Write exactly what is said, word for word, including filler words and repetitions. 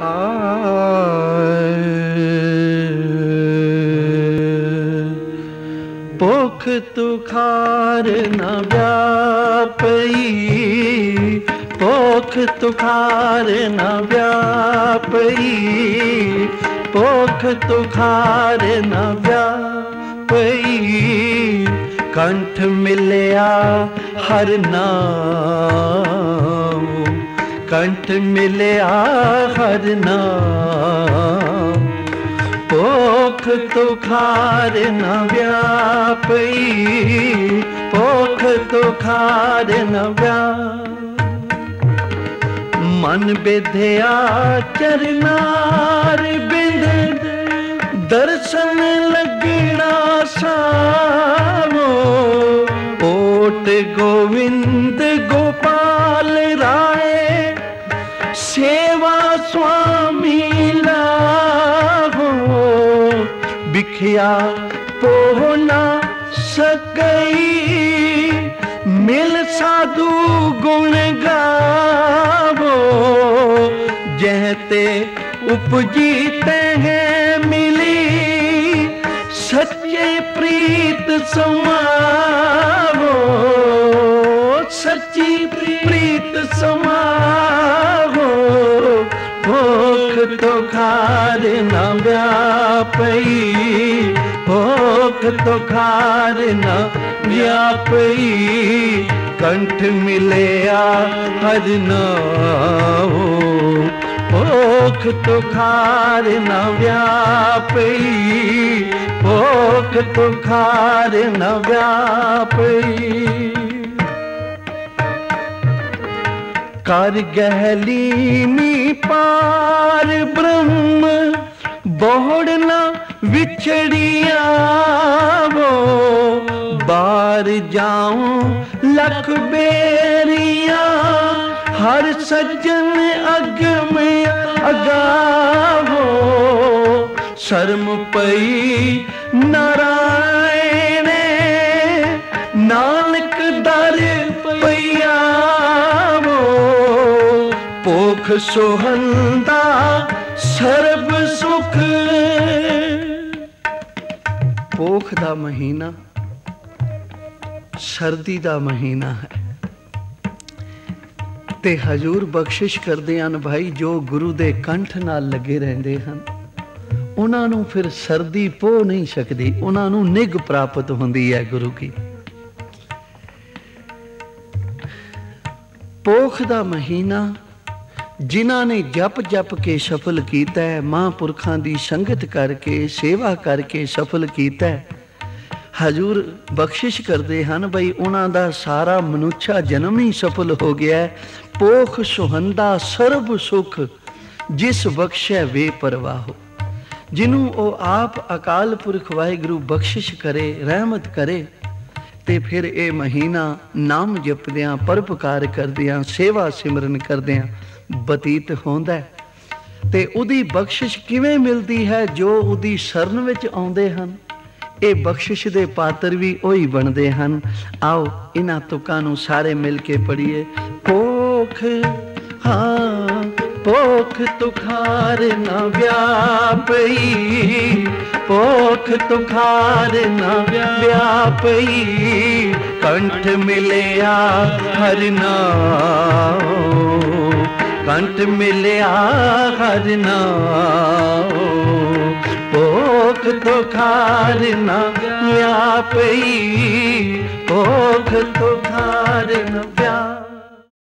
आए। पोख तुखार न व्यापई, पोख तुखार न व्यापई, पोख तुखार न व्यापई, कंठ मिलया हर नाम, कंठ मिलया हर नाम। पोख तुखार न व्यापई, पोख तुखार न व्यापई, मन बिधया चरनार बिंद, दर्शन लगना सामो, ओट गोविंद गोपाल राय, सेवा स्वामी लाहो, बिखिया पोह ना सकई, मिल साधु गुण गावो, जहते उपजीते हैं मिली, सच्चे प्रीत समावो, सच्ची प्रीत समावो। पोख तुखार न व्यापई, पोख तुखार न व्यापई, कंठ मिलया हर नाम। पोख तुखार न व्यापई, पोख तुखार न व्यापई, कर गहलीनी पार ब्रह्म, बहुड़ना विछड़िया वो, बार जाऊं लख बेरिया, हर सज्जन अग में अगावो, शर्म पई नारायण, नानक दर पैया वो। पोख सोहंदा सर्ब सुख, पोख दा महीना सर्दी दा महीना है, ते हजूर बख्शिश करते हैं भाई जो गुरु दे कंठ नाल लगे रहंदे हन, उन्हां नूं फिर सर्दी पो नहीं सकदी, उन्हां नूं निग प्राप्त हुंदी है गुरु की। पोख दा महीना जिन्हां ने जप जप के सफल कीता है, महापुरखां दी संगत करके सेवा करके सफल कीता है, हजूर बख्शिश करते हैं बई उन्हों का सारा मनुष्य जन्म ही सफल हो गया है। पोख सुहंदा सर्ब सुख, जिस बख्शे वे परवाहो, जिन्हों वो आप अकाल पुरख वाहिगुरु बख्शिश करे, रहमत करे, तो फिर ये महीना नाम जपद्या, परोपकार करद्या, सेवा सिमरन करद्या बतीत होंदा है। ते उदी बख्शिश किवें मिलती है? जो उदी शरण विच आउंदे हन, ये बख्शिश दे पात्र भी ओही बनते हैं। आओ इन्हां तुकां नूं सारे मिल के पढ़िए। पोख, हाँ पोख तुखार ना व्यापई, पोख तुखार ना व्यापई, कंठ मिलया हर नाम, कंठ मिलया हर नाम। पोख तुखार न व्यापई, पोख तुखार न व्यापई।